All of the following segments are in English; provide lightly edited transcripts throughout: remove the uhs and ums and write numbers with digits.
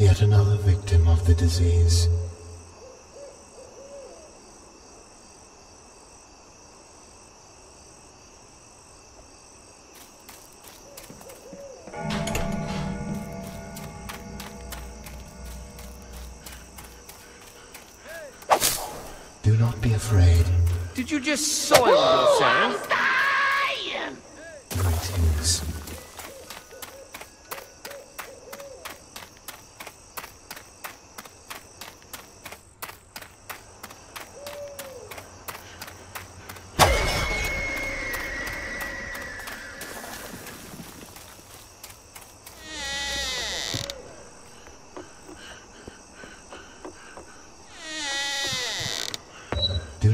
Yet another victim of the disease. Do not be afraid. Did you just soil yourself? Greetings. Do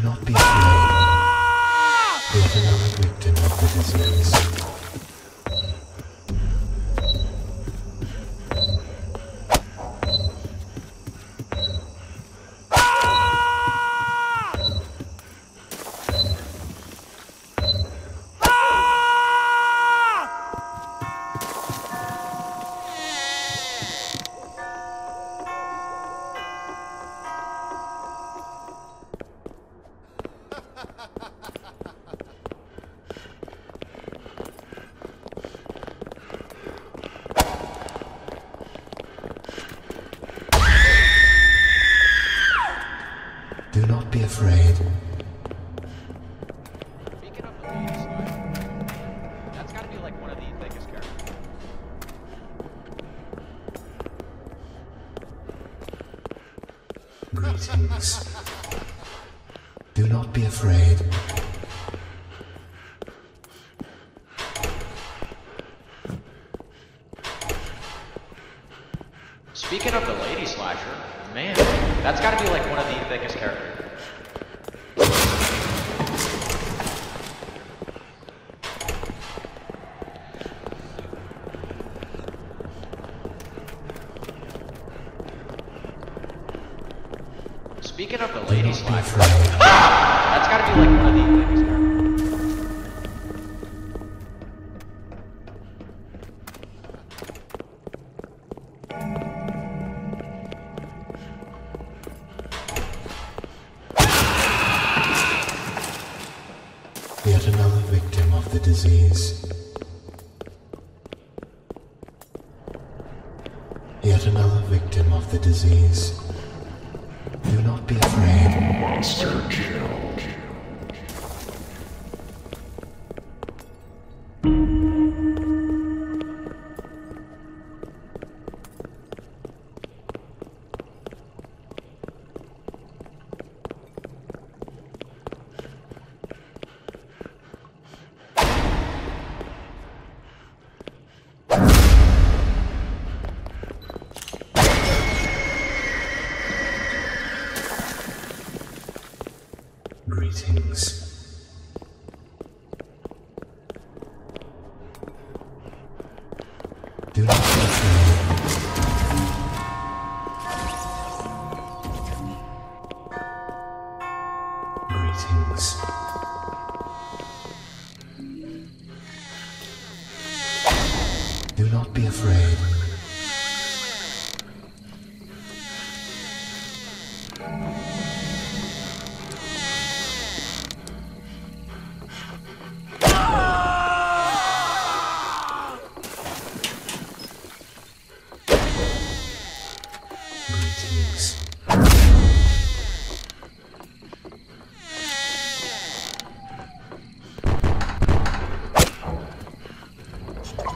not be afraid. There's another victim of the disease. Do not be afraid. Speaking of the leaves, that's gotta be like one of the thickest characters. Greetings. Do not be afraid. Speaking of the lady slasher, man, that's gotta be like one of the thickest characters. Speaking of the lady slasher, that's gotta be like one of the thickest characters. Yet another victim of the disease. Yet another victim of the disease. Do not be afraid. Monster kill. Greetings. Do not be afraid. Greetings. Do not be afraid.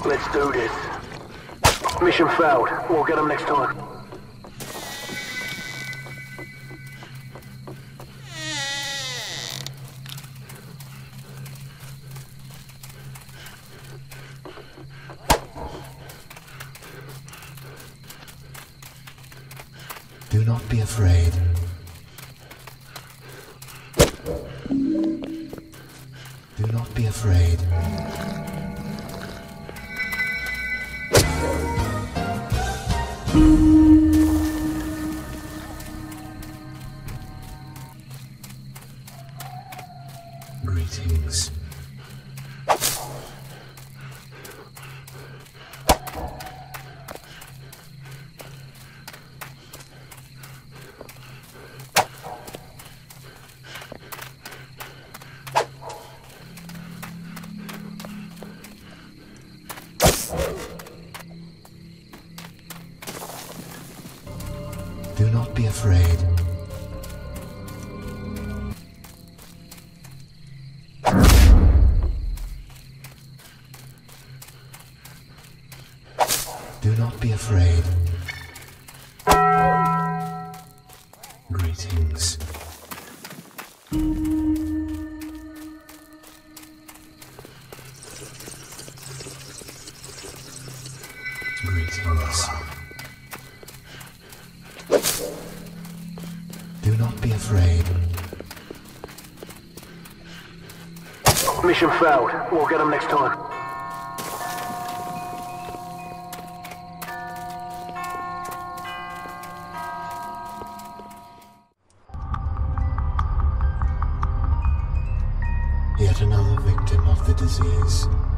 Let's do this. Mission failed. We'll get them next time. Do not be afraid. Do not be afraid. Greetings. Do not be afraid. Do not be afraid. Greetings. Greetings. Do not be afraid. Mission failed. We'll get them next time. Yet another victim of the disease.